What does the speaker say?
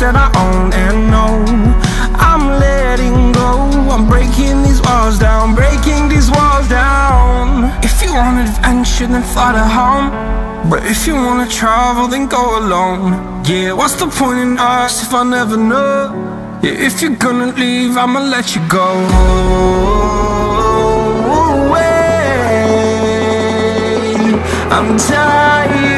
that I own and know. I'm letting go, I'm breaking these walls down, breaking these walls down. If you want adventure, then fly to home. But if you wanna travel, then go alone. Yeah, what's the point in us if I never know? Yeah, if you're gonna leave, I'ma let you go. I'm tired.